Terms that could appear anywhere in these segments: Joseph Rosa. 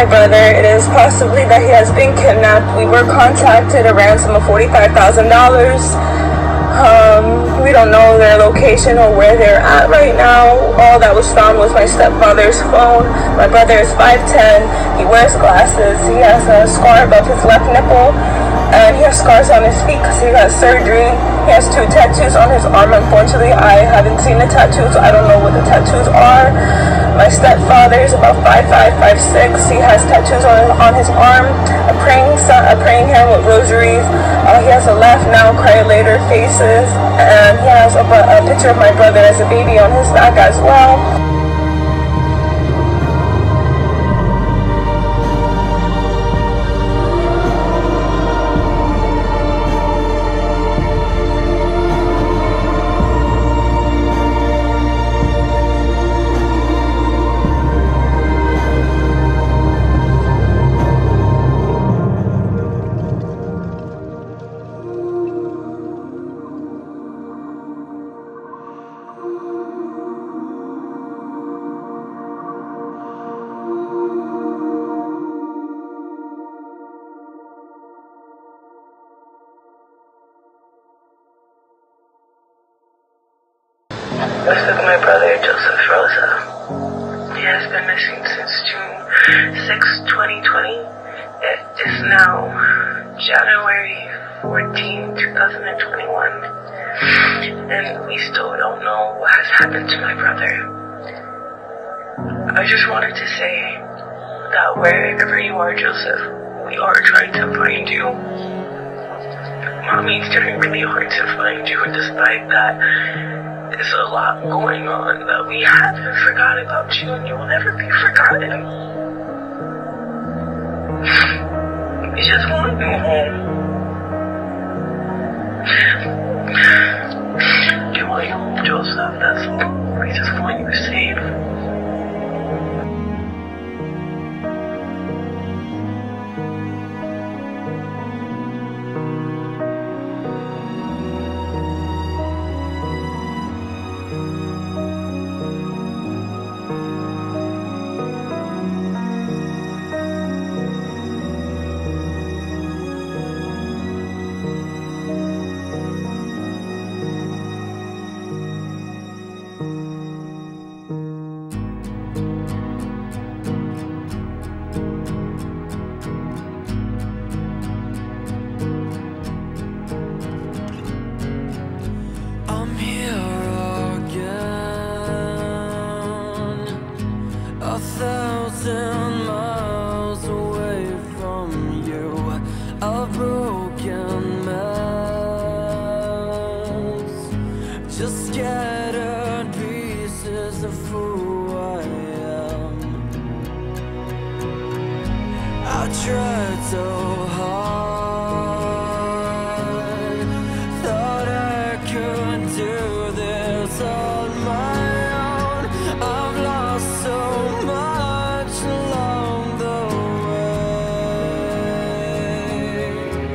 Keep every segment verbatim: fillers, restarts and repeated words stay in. my brother. It is possibly that he has been kidnapped. We were contacted a ransom of forty-five thousand dollars. Um, we don't know their location or where they're at right now. All that was found was my stepfather's phone. My brother is five ten. He wears glasses. He has a scar above his left nipple. And he has scars on his feet because he has surgery. He has two tattoos on his arm. Unfortunately, I haven't seen the tattoos. I don't know what the tattoos are. My stepfather is about five five, five six. He has tattoos on, on his arm. A praying, a praying hand with rosaries. Uh, he has a laugh now, cry later faces. And he has a, a picture of my brother as a baby on his back as well. This is my brother, Joseph Rosa. He has been missing since June sixth, twenty twenty. It is now January fourteenth, two thousand twenty-one. And we still don't know what has happened to my brother. I just wanted to say that wherever you are, Joseph, we are trying to find you. Mommy, it's getting really hard to find you, and despite that, there's a lot going on that we haven't forgotten about you, and you will never be forgotten. We just want you home. We want you home, Joseph. That's all. We just want you safe. Tried so hard, thought I could do this on my own. I've lost so much along the way.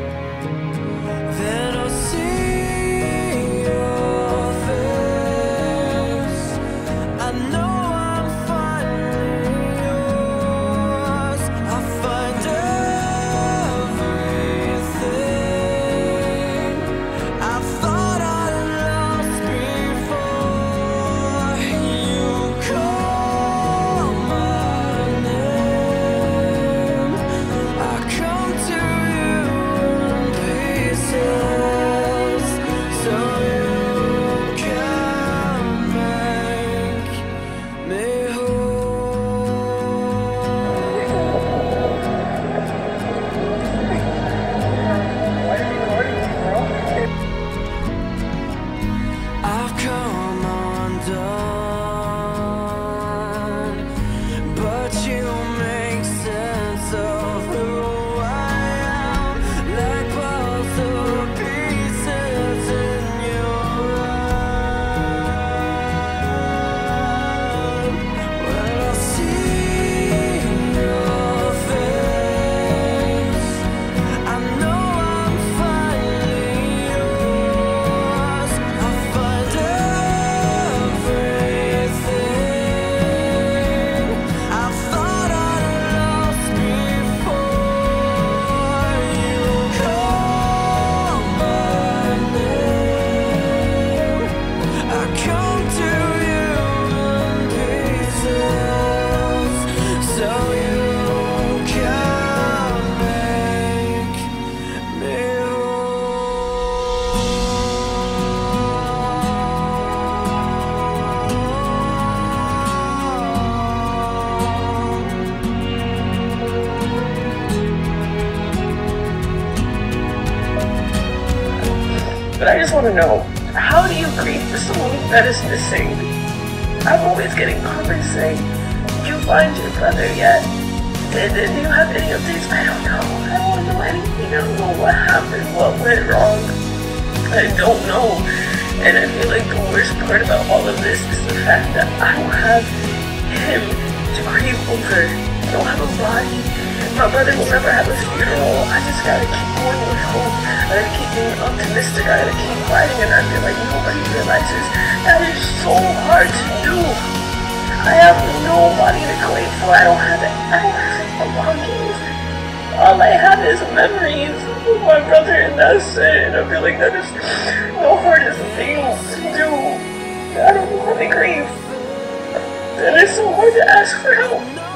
Then I'll see your face. I know I'm fine. I but I just want to know, how do you grieve for someone that is missing? I'm always getting comments saying, did you find your brother yet? Did, did you have any updates? I don't know. I don't know anything. I don't know what happened, what went wrong. I don't know. And I feel like the worst part about all of this is the fact that I don't have him to grieve over. I don't have a body. My brother will never have a funeral. I just gotta keep going with hope. I gotta keep being optimistic. I gotta keep fighting. And I feel like nobody realizes that is so hard to do. I have nobody to claim for. I don't have it. I don't have any belongings. All I have is memories of my brother, and that's it. And I feel like that is the hardest thing to do. I don't want to grieve. That is so hard to ask for help.